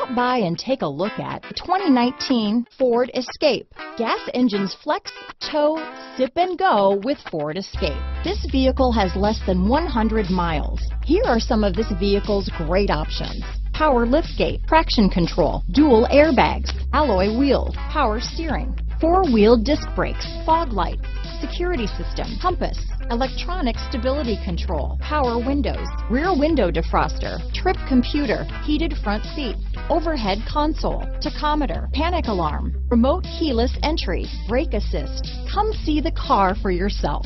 Stop by and take a look at the 2019 Ford Escape. Gas engines flex, tow, sip and go with Ford Escape. This vehicle has less than 100 miles. Here are some of this vehicle's great options: power liftgate, traction control, dual airbags, alloy wheels, power steering, four-wheel disc brakes, fog lights, security system, compass, electronic stability control, power windows, rear window defroster, trip computer, heated front seats, overhead console, tachometer, panic alarm, remote keyless entry, brake assist. Come see the car for yourself.